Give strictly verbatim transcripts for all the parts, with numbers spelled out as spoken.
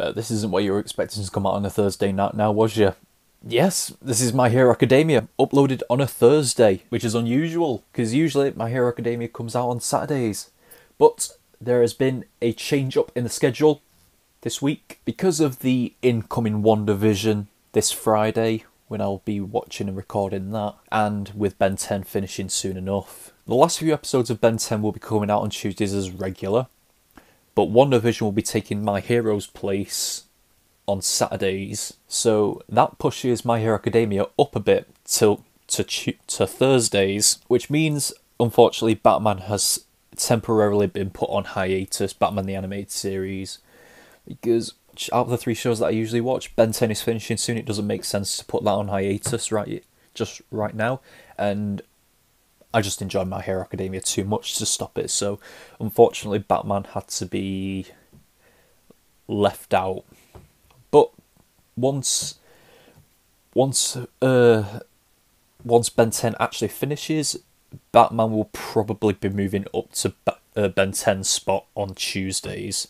Uh, this isn't what you were expecting to come out on a Thursday night now, was you? Yes, this is My Hero Academia, uploaded on a Thursday, which is unusual, because usually My Hero Academia comes out on Saturdays. But there has been a change-up in the schedule this week. Because of the incoming WandaVision this Friday, when I'll be watching and recording that, and with Ben ten finishing soon enough. The last few episodes of Ben ten will be coming out on Tuesdays as regular, but WandaVision will be taking My Hero's place on Saturdays, so that pushes My Hero Academia up a bit till to, to Thursdays, which means, unfortunately, Batman has temporarily been put on hiatus, Batman the Animated Series, because out of the three shows that I usually watch, Ben ten is finishing soon. It doesn't make sense to put that on hiatus right just right now, and I just enjoy My Hero Academia too much to stop it, so unfortunately Batman had to be left out. But once once uh once Ben ten actually finishes, Batman will probably be moving up to Ben ten's spot on Tuesdays.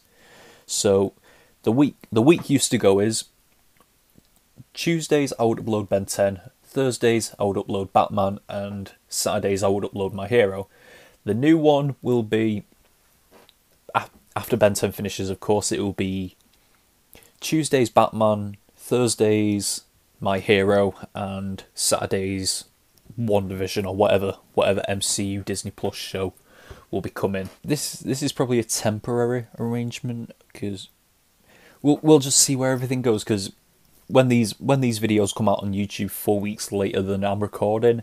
So the week the week used to go is Tuesdays I would upload Ben ten, Thursdays I would upload Batman, and Saturdays I would upload My Hero. The new one will be after Ben ten finishes, of course. It will be Tuesdays Batman, Thursdays My Hero, and Saturdays WandaVision, or whatever whatever M C U Disney Plus show will be coming. This this is probably a temporary arrangement, because we'll we'll just see where everything goes. Because when these when these videos come out on YouTube four weeks later than I'm recording,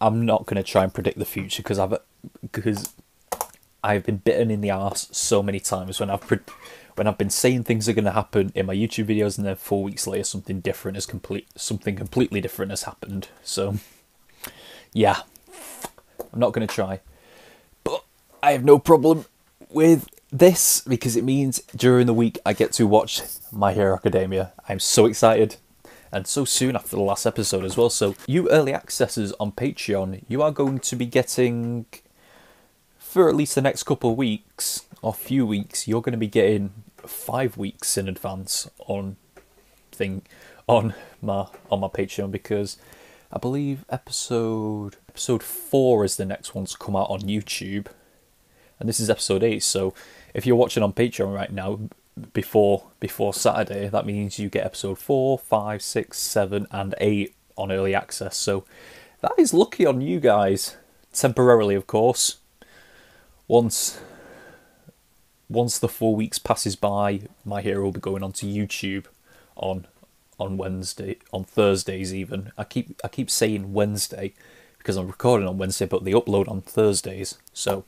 I'm not gonna try and predict the future, because I've because I've been bitten in the arse so many times when I've pre when I've been saying things are gonna happen in my YouTube videos, and then four weeks later something different has complete something completely different has happened. So yeah, I'm not gonna try. But I have no problem with this, because it means during the week I get to watch My Hero Academia. I'm so excited, and so soon after the last episode as well. So you early accessors on Patreon, you are going to be getting, for at least the next couple of weeks or few weeks, you're going to be getting five weeks in advance on thing on my on my Patreon, because I believe episode episode four is the next one to come out on YouTube, and this is episode eight. So if you're watching on Patreon right now, before before Saturday, that means you get episode four, five, six, seven, and eight on early access. So that is lucky on you guys, temporarily, of course. Once once the four weeks passes by, My Hero will be going onto YouTube on on Wednesday, on Thursdays even. I keep I keep saying Wednesday because I'm recording on Wednesday, but they upload on Thursdays. So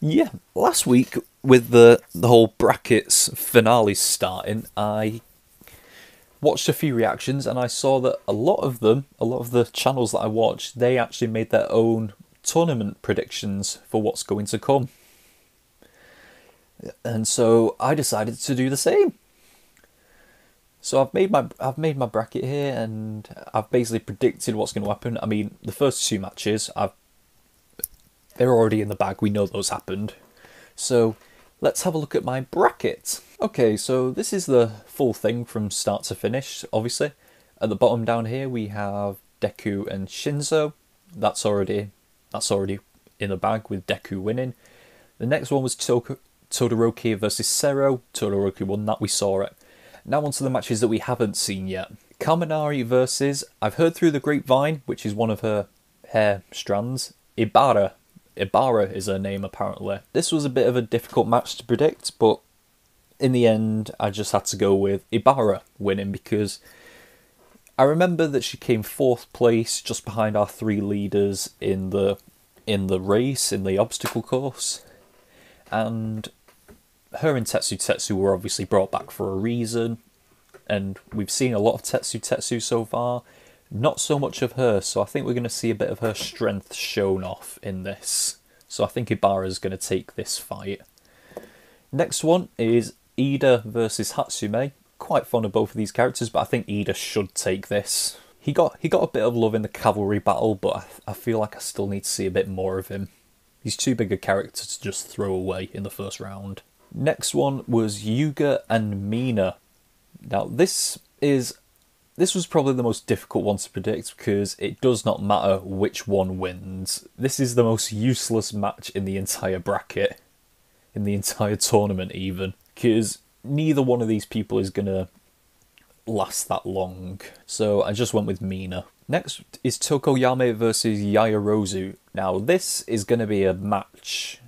yeah, last week with the the whole brackets finale starting, I watched a few reactions, and I saw that a lot of them, a lot of the channels that I watched, they actually made their own tournament predictions for what's going to come. And so I decided to do the same. So I've made my I've made my bracket here, and I've basically predicted what's going to happen. I mean, the first two matches, I've they're already in the bag. We know those happened. So let's have a look at my bracket. Okay, so this is the full thing from start to finish, obviously. At the bottom down here, we have Deku and Shinzo. That's already that's already in the bag, with Deku winning. The next one was Tok Todoroki versus Sero. Todoroki won that, we saw it. Now on to the matches that we haven't seen yet. Kaminari versus, I've heard through the grapevine, which is one of her hair strands, Ibara. Ibara is her name, apparently. This was a bit of a difficult match to predict, but in the end I just had to go with Ibara winning, because I remember that she came fourth place, just behind our three leaders in the in the race, in the obstacle course. And her and Tetsu Tetsu were obviously brought back for a reason, and we've seen a lot of Tetsu Tetsu so far. Not so much of her, so I think we're going to see a bit of her strength shown off in this. So I think Ibara is going to take this fight. Next one is Iida versus Hatsume. Quite fond of both of these characters, but I think Iida should take this. He got he got a bit of love in the cavalry battle, but I, I feel like I still need to see a bit more of him. He's too big a character to just throw away in the first round. Next one was Yuga and Mina. Now this is this was probably the most difficult one to predict because it does not matter which one wins. This is the most useless match in the entire bracket, in the entire tournament even, because neither one of these people is gonna last that long. So I just went with Mina. Next is Tokoyami versus Yaoyorozu. Now this is gonna be a match,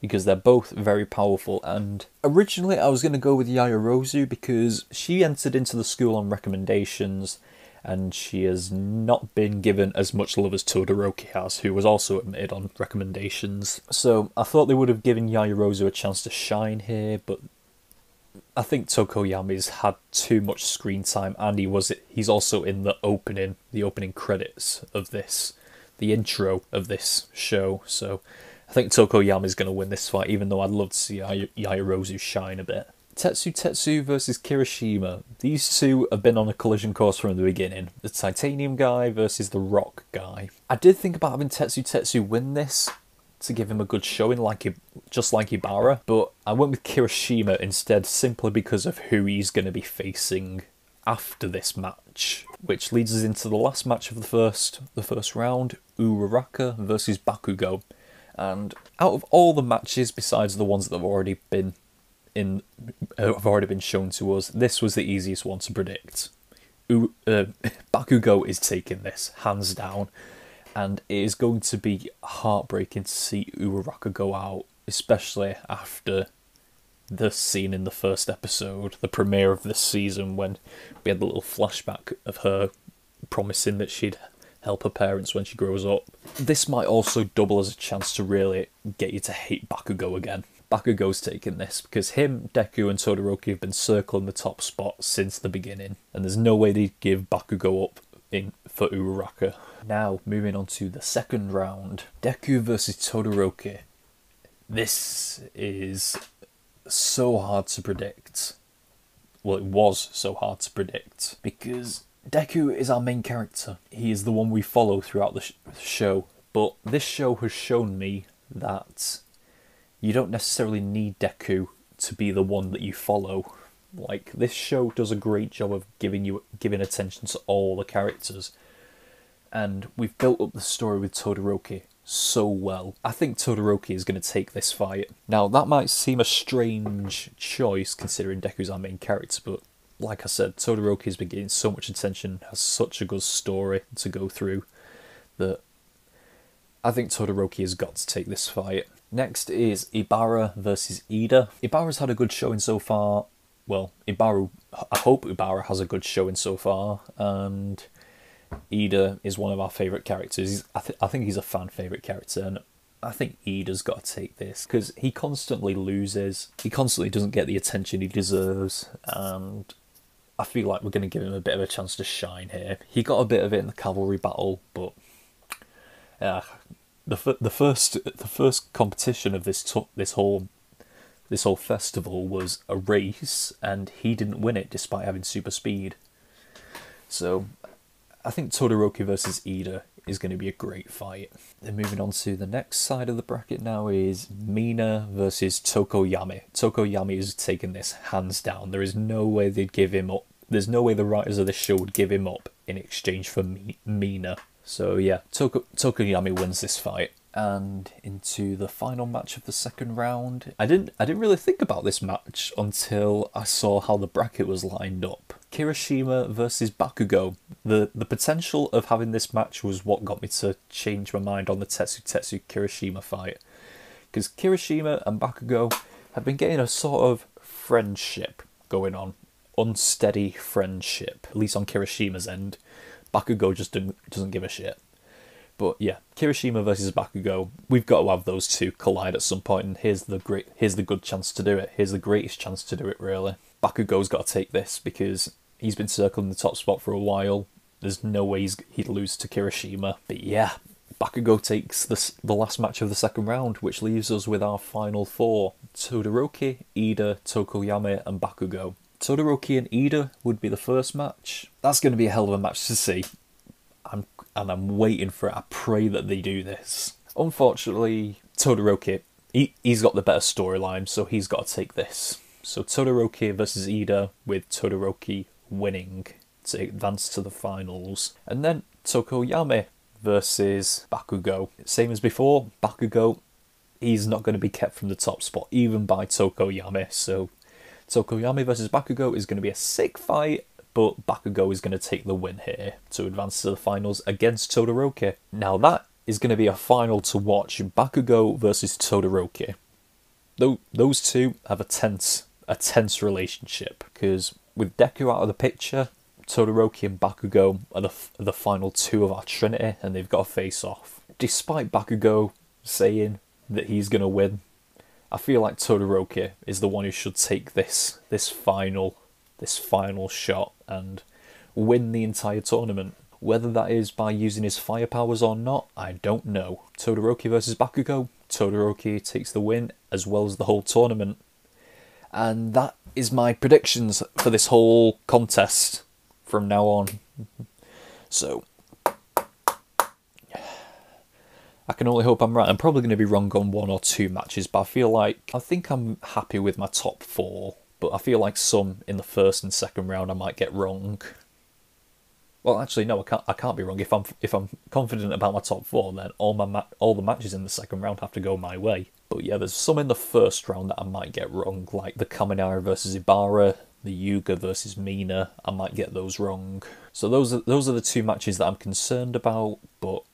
because they're both very powerful, and originally I was going to go with Yaoyorozu because she entered into the school on recommendations and she has not been given as much love as Todoroki has, who was also admitted on recommendations. So I thought they would have given Yaoyorozu a chance to shine here, but I think Tokoyami's had too much screen time, and he was he's also in the opening the opening credits of this, the intro of this show, so I think Tokoyami is going to win this fight, even though I'd love to see Yaoyorozu shine a bit. Tetsu Tetsu versus Kirishima. These two have been on a collision course from the beginning. The titanium guy versus the rock guy. I did think about having Tetsu Tetsu win this to give him a good showing, like just like Ibara, but I went with Kirishima instead simply because of who he's going to be facing after this match, which leads us into the last match of the first the first round: Uraraka versus Bakugo. And out of all the matches, besides the ones that have already been in, uh, have already been shown to us, this was the easiest one to predict. U uh, Bakugo is taking this hands down, and it is going to be heartbreaking to see Uraraka go out, especially after the scene in the first episode, the premiere of this season, when we had the little flashback of her promising that she'd help her parents when she grows up. This might also double as a chance to really get you to hate Bakugo again. Bakugo's taking this because him, Deku and Todoroki have been circling the top spot since the beginning, and there's no way they'd give Bakugo up in for Uraraka. Now moving on to the second round, Deku versus Todoroki. This is so hard to predict. Well, it was so hard to predict because Deku is our main character. He is the one we follow throughout the sh show. But this show has shown me that you don't necessarily need Deku to be the one that you follow. Like, this show does a great job of giving you giving attention to all the characters. And we've built up the story with Todoroki so well. I think Todoroki is going to take this fight. Now, that might seem a strange choice considering Deku's our main character, but like I said, Todoroki has been getting so much attention, has such a good story to go through, that I think Todoroki has got to take this fight. Next is Ibara versus Iida. Ibara's had a good showing so far. Well, Ibara, I hope Ibara has a good showing so far, and Iida is one of our favourite characters. He's, I, th I think he's a fan favourite character, and I think Ida's got to take this because he constantly loses. He constantly doesn't get the attention he deserves, and I feel like we're going to give him a bit of a chance to shine here. He got a bit of it in the cavalry battle, but uh, the the first the first competition of this this whole this whole festival was a race, and he didn't win it despite having super speed. So I think Todoroki versus Iida is going to be a great fight. Then moving on to the next side of the bracket now is Mina versus Tokoyami. Tokoyami is taking this hands down. There is no way they'd give him up. There's no way the writers of this show would give him up in exchange for Mina. So yeah, Toko Tokoyami wins this fight. And into the final match of the second round. I didn't I didn't really think about this match until I saw how the bracket was lined up. Kirishima versus Bakugo. The the potential of having this match was what got me to change my mind on the Tetsu Tetsu Kirishima fight, because Kirishima and Bakugo have been getting a sort of friendship going on, unsteady friendship, at least on Kirishima's end. Bakugo just didn't, doesn't give a shit. But yeah, Kirishima versus Bakugo, we've got to have those two collide at some point, and here's the great, here's the good chance to do it. Here's the greatest chance to do it, really. Bakugo's got to take this because he's been circling the top spot for a while. There's no way he's, he'd lose to Kirishima. But yeah, Bakugo takes this, the last match of the second round, which leaves us with our final four: Todoroki, Iida, Tokoyami, and Bakugo. Todoroki and Iida would be the first match. That's going to be a hell of a match to see. I'm, and I'm waiting for it. I pray that they do this. Unfortunately, Todoroki he, he's got the better storyline, so he's got to take this. So Todoroki versus Iida, with Todoroki winning to advance to the finals. And then Tokoyami versus Bakugo. Same as before, Bakugo, he's not going to be kept from the top spot, even by Tokoyami. So Tokoyami versus Bakugo is going to be a sick fight, but Bakugo is going to take the win here to advance to the finals against Todoroki. Now that is going to be a final to watch, Bakugo versus Todoroki. Though those two have a tense, a tense relationship, because with Deku out of the picture, Todoroki and Bakugo are the, are the final two of our trinity, and they've got to face off. Despite Bakugo saying that he's going to win, I feel like Todoroki is the one who should take this this final this final shot and win the entire tournament. Whether that is by using his fire powers or not, I don't know. Todoroki versus Bakugo, Todoroki takes the win as well as the whole tournament. And that is my predictions for this whole contest from now on. So I can only hope I'm right. I'm probably going to be wrong on one or two matches, but I feel like, I think I'm happy with my top four, but I feel like some in the first and second round I might get wrong. Well, actually, no, I can't. I can't be wrong. If I'm if I'm confident about my top four, then all my ma all the matches in the second round have to go my way. But yeah, there's some in the first round that I might get wrong, like the Kaminari versus Ibara, the Yuga versus Mina. I might get those wrong. So those are those are the two matches that I'm concerned about, but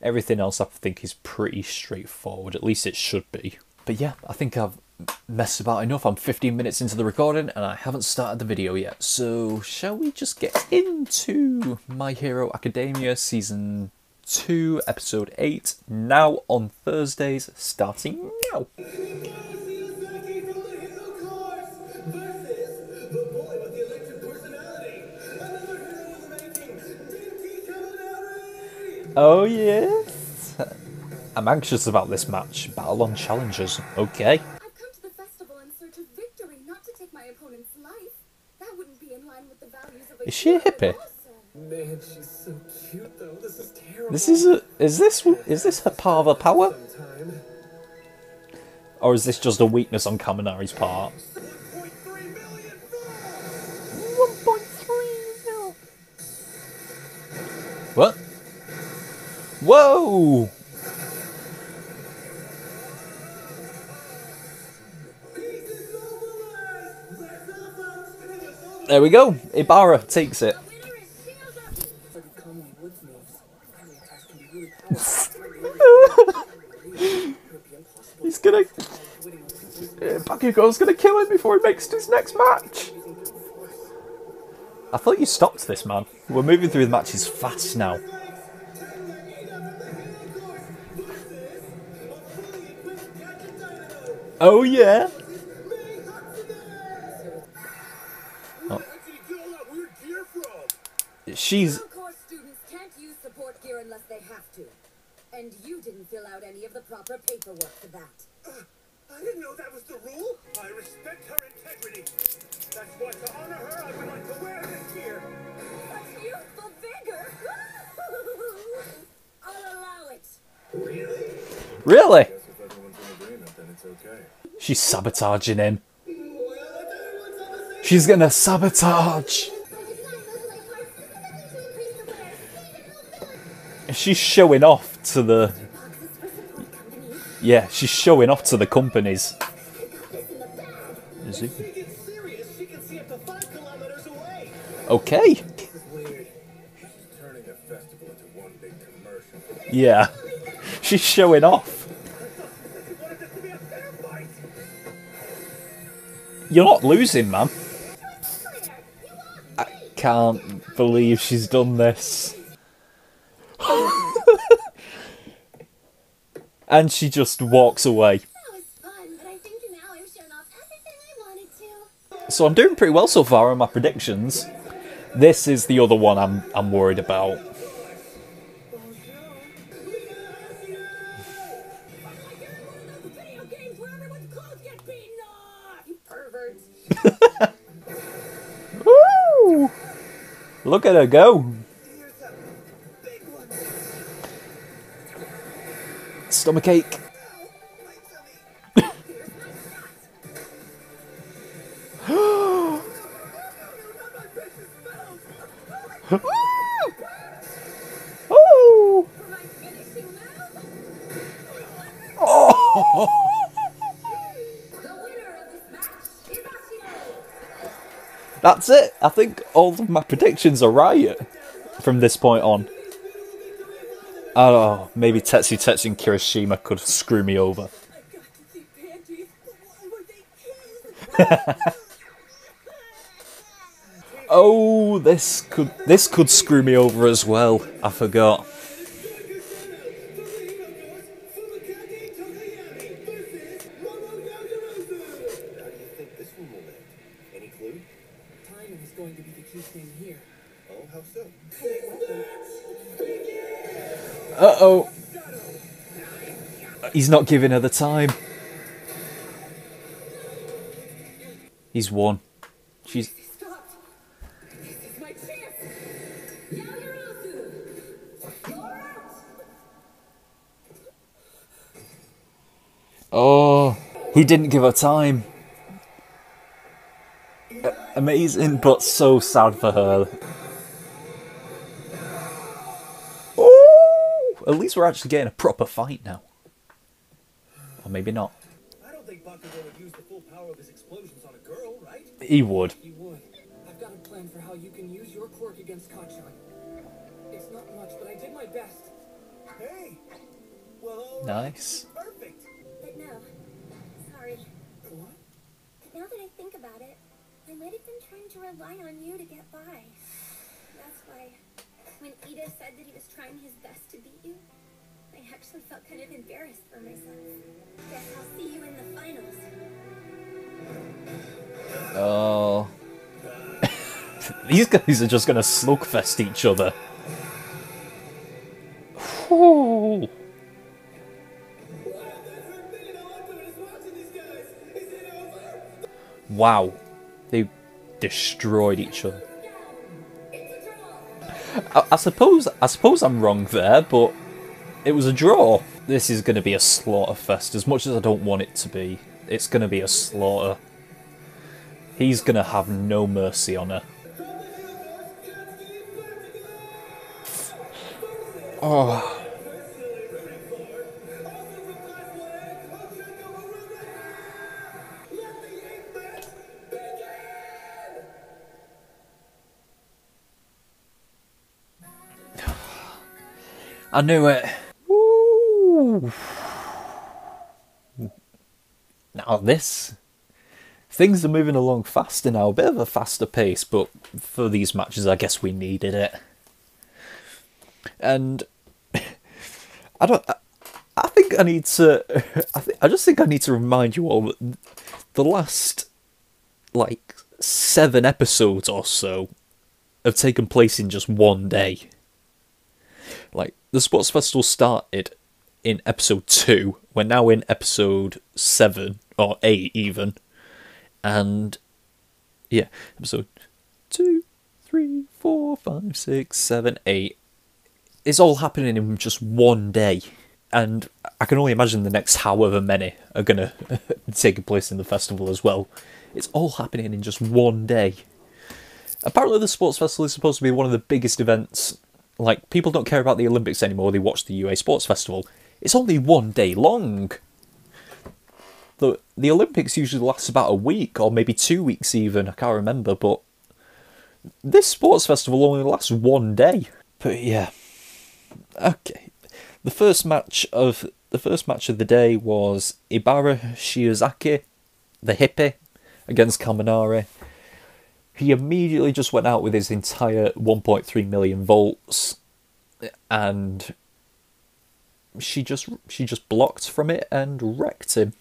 everything else I think is pretty straightforward, at least it should be. But yeah, I think I've messed about enough. I'm fifteen minutes into the recording and I haven't started the video yet. So shall we just get into My Hero Academia Season two, Episode eight, now on Thursdays, starting now. Oh yes! I'm anxious about this match. Battle on challengers, okay. I've come to the festival in search of victory, not to take my opponent's life. That wouldn't be in line with the values of a... Is she a hippie? Man, she's so cute though. This is terrible. This is a... Is this... Is this her parva power? Or is this just a weakness on Kaminari's part? one point three mil! What? Whoa! There we go. Ibara takes it. He's gonna... Bakugo's gonna kill him before he makes his next match. I thought you stopped this, man. We're moving through the matches fast now. Oh yeah! Oh. She's... Students can't use support gear unless they have to. And you didn't fill out any of the proper paperwork for that. Uh, I didn't know that was the rule. I respect her integrity. That's why, to honor her, I would like to wear this gear. A youthful vigor! I'll allow it. Really? Really? Okay. She's sabotaging him. She's gonna sabotage. She's showing off to the... Yeah, she's showing off to the companies. Is he? Okay. Yeah, she's showing off. You're not losing, man. I can't believe she's done this. And she just walks away. So I'm doing pretty well so far on my predictions. This is the other one I'm I'm worried about. Woo! Look at her go. Stomachache. Oh! Oh! That's it. I think all of my predictions are right from this point on. Oh, maybe Tetsu Tetsu and Kirishima could screw me over. Oh, this could this could screw me over as well. I forgot. Uh-oh. He's not giving her the time. He's won. She's... Oh, he didn't give her time. Amazing, but so sad for her. At least we're actually getting a proper fight now. Or maybe not. I don't think Bakugo would use the full power of his explosions on a girl, right? He would. He would. I've got a plan for how you can use your quirk against Kacchan. It's not much, but I did my best. Hey! Well, nice. Perfect! But no. Sorry. What? But now that I think about it, I might have been trying to rely on you to get by. That's why... when Iida said that he was trying his best to beat you, I actually felt kind of embarrassed for myself. Guess I'll see you in the finals. Oh. These guys are just going to slugfest each other. Ooh. Wow. They destroyed each other. I, I suppose I suppose I'm wrong there, but it was a draw. This is going to be a slaughter fest, as much as I don't want it to be. It's going to be a slaughter. He's going to have no mercy on her. Oh. I knew it. Woo. Now this, things are moving along faster now, a bit of a faster pace, but for these matches I guess we needed it. And I don't, I, I think I need to, I, th I just think I need to remind you all that the last like seven episodes or so have taken place in just one day. Like, the Sports Festival started in episode two. We're now in episode seven, or eight even. And, yeah, episode two, three, four, five, six, seven, eight. It's all happening in just one day. And I can only imagine the next however many are going to take place in the festival as well. It's all happening in just one day. Apparently the Sports Festival is supposed to be one of the biggest events. Like, people don't care about the Olympics anymore, they watch the U A Sports Festival. It's only one day long. The the Olympics usually lasts about a week, or maybe two weeks even, I can't remember, but... this sports festival only lasts one day. But yeah. Okay. The first match of the first match of the day was Ibara, Shiozaki, the hippie, against Kaminari. He immediately just went out with his entire one point three million volts, and she just she just blocked from it and wrecked him.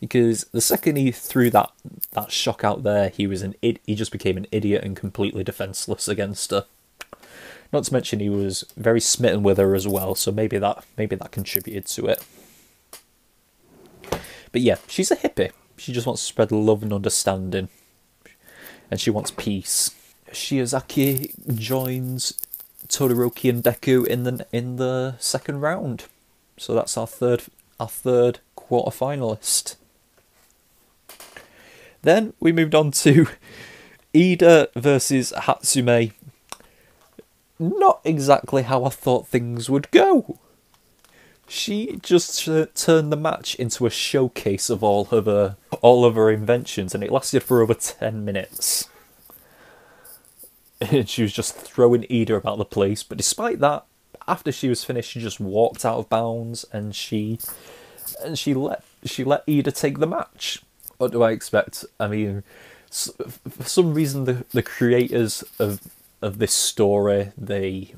Because the second he threw that that shock out there, he was an id he just became an idiot and completely defenseless against her. Not to mention he was very smitten with her as well, so maybe that maybe that contributed to it. But yeah, she's a hippie. She just wants to spread love and understanding. And she wants peace. Shiozaki joins Todoroki and Deku in the in the second round, so that's our third our third quarter finalist. Then we moved on to Iida versus Hatsume, not exactly how I thought things would go. She just uh, turned the match into a showcase of all of her all of her inventions, and it lasted for over ten minutes. And she was just throwing Iida about the place, but despite that, after she was finished, she just walked out of bounds, and she and she let she let Iida take the match. What do I expect? I mean, for some reason, the the creators of of this story, they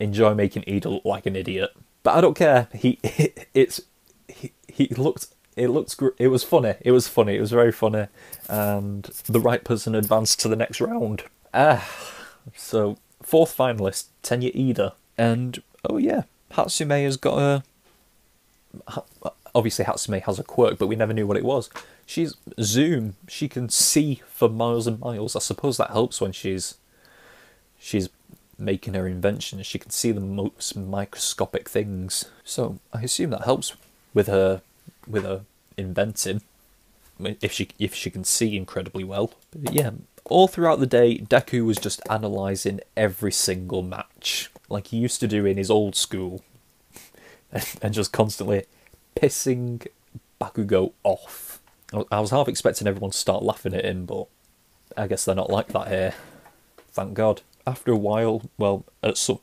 enjoy making Iida look like an idiot. But I don't care. He, it, it's, he, he looked. It looked. It was funny. It was funny. It was very funny. And the right person advanced to the next round. Ah, so fourth finalist, Tenya Iida, and oh yeah, Hatsume has got a. Obviously, Hatsume has a quirk, but we never knew what it was. She's zoom. She can see for miles and miles. I suppose that helps when she's. She's. making her inventions. She can see the most microscopic things, so I assume that helps with her with her inventing, if she if she can see incredibly well. But yeah, all throughout the day, Deku was just analysing every single match like he used to do in his old school, and, and just constantly pissing Bakugo off. I was half expecting everyone to start laughing at him, but I guess they're not like that here, thank God. After a while, well, at some,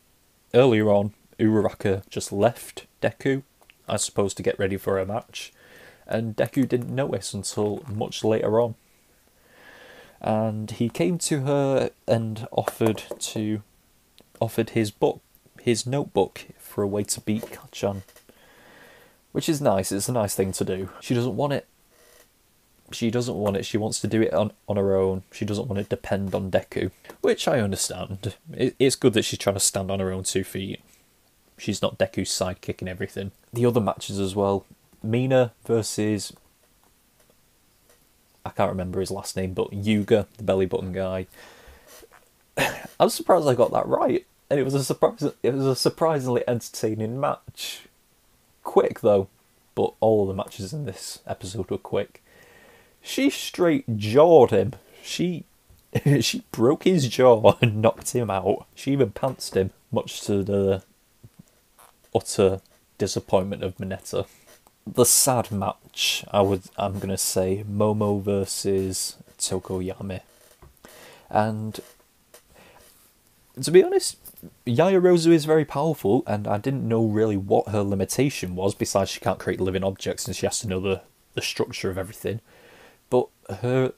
earlier on, Uraraka just left Deku, I suppose, to get ready for a match, and Deku didn't notice until much later on. And he came to her and offered to, offered his book, his notebook, for a way to beat Kacchan, which is nice. It's a nice thing to do. She doesn't want it. She doesn't want it. She wants to do it on, on her own. She doesn't want to depend on Deku, which I understand. It, it's good that she's trying to stand on her own two feet. She's not Deku's sidekick and everything. The other matches as well. Mina versus... I can't remember his last name, but Yuga, the belly button guy. I'm surprised I got that right. And it was a surprise. It was a surprisingly entertaining match. Quick, though. But all the matches in this episode were quick. She straight jawed him. She she broke his jaw and knocked him out. She even pantsed him, much to the utter disappointment of Mineta. The sad match, I would I'm gonna say, Momo versus Tokoyami. And to be honest, Yaoyorozu is very powerful, and I didn't know really what her limitation was, besides she can't create living objects and she has to know the, the structure of everything. But her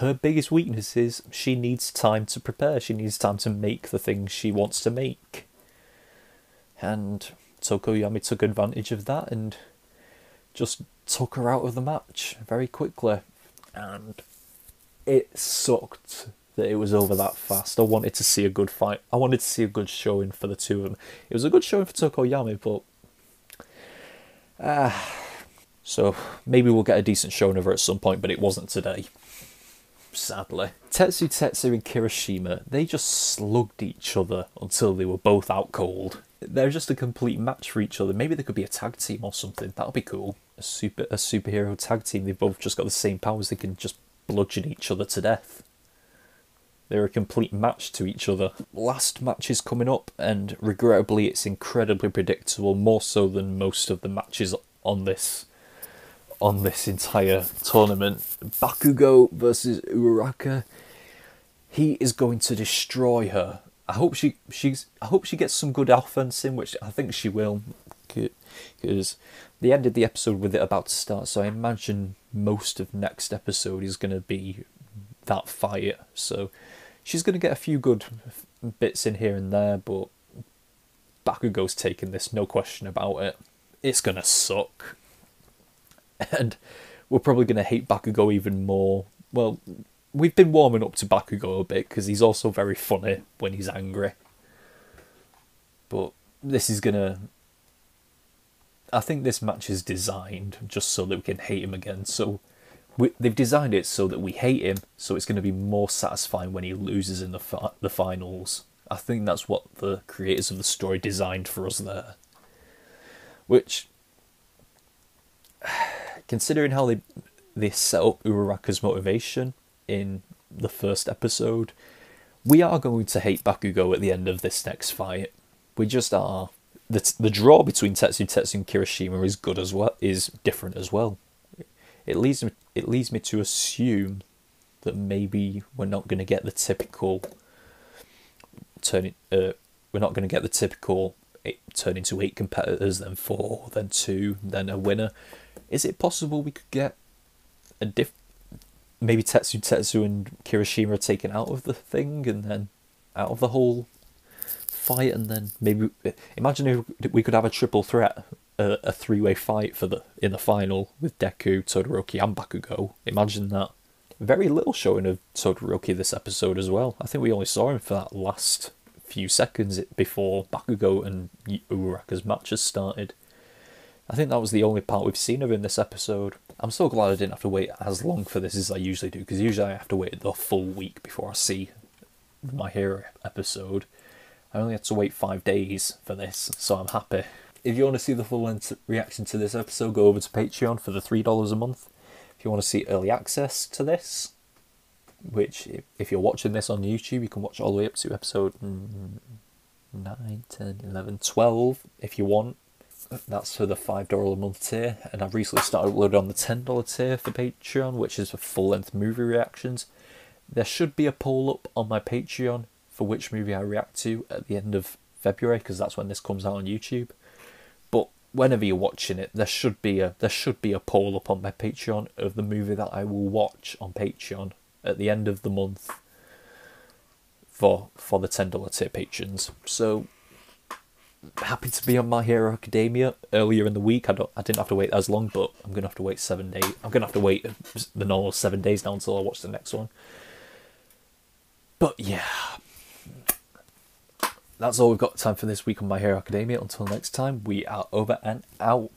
her biggest weakness is she needs time to prepare. She needs time to make the things she wants to make. And Tokoyami took advantage of that and just took her out of the match very quickly. And it sucked that it was over that fast. I wanted to see a good fight. I wanted to see a good showing for the two of them. It was a good showing for Tokoyami, but... Ah... Uh, So maybe we'll get a decent showing of her at some point, but it wasn't today, sadly. Tetsu Tetsu and Kirishima, they just slugged each other until they were both out cold. They're just a complete match for each other. Maybe they could be a tag team or something. That'd be cool. A super a superhero tag team. They've both just got the same powers. They can just bludgeon each other to death. They're a complete match to each other. Last match is coming up, and regrettably, it's incredibly predictable, more so than most of the matches on this. on this entire tournament. Bakugo versus Uraraka. He is going to destroy her. I hope she she's I hope she gets some good offense in, which I think she will, because they ended the episode with it about to start, so I imagine most of next episode is going to be that fight. So she's going to get a few good bits in here and there, but Bakugo's taking this, no question about it. It's going to suck. And we're probably going to hate Bakugo even more. Well, we've been warming up to Bakugo a bit, because he's also very funny when he's angry. But this is going to... I think this match is designed just so that we can hate him again. So we, they've designed it so that we hate him, so it's going to be more satisfying when he loses in the, fi the finals. I think that's what the creators of the story designed for us there. Which... Considering how they they set up Uraraka's motivation in the first episode, we are going to hate Bakugo at the end of this next fight. We just are. The, t the draw between Tetsu Tetsu and Kirishima is good as well, is different as well. It leads me, it leads me to assume that maybe we're not going to get the typical turn. It, uh, we're not going to get the typical eight, turn into eight competitors, then four, then two, then a winner. Is it possible we could get a diff? Maybe Tetsu Tetsu and Kirishima are taken out of the thing, and then out of the whole fight, and then maybe imagine if we could have a triple threat. A three-way fight for the in the final with Deku, Todoroki, and Bakugo. Imagine that. Very little showing of Todoroki this episode as well. I think we only saw him for that last few seconds before Bakugo and Uraraka's matches started. I think that was the only part we've seen of him this episode. I'm so glad I didn't have to wait as long for this as I usually do, because usually I have to wait the full week before I see My Hero episode. I only had to wait five days for this, so I'm happy. If you want to see the full reaction to this episode, go over to Patreon for the three dollars a month. If you want to see early access to this, which if you're watching this on YouTube, you can watch all the way up to episode nine, ten, eleven, twelve if you want. That's for the five dollar a month tier. And I've recently started uploading on the ten dollar tier for Patreon, which is for full-length movie reactions. There should be a poll up on my Patreon for which movie I react to at the end of February, because that's when this comes out on YouTube. Whenever you're watching it, there should be a there should be a poll up on my Patreon of the movie that I will watch on Patreon at the end of the month for for the ten dollar tier patrons. So happy to be on My Hero Academia earlier in the week. I don't I didn't have to wait as long, but I'm gonna have to wait seven days. I'm gonna have to wait the normal seven days now until I watch the next one. But yeah. That's all we've got time for this week on My Hero Academia. Until next time, we are over and out.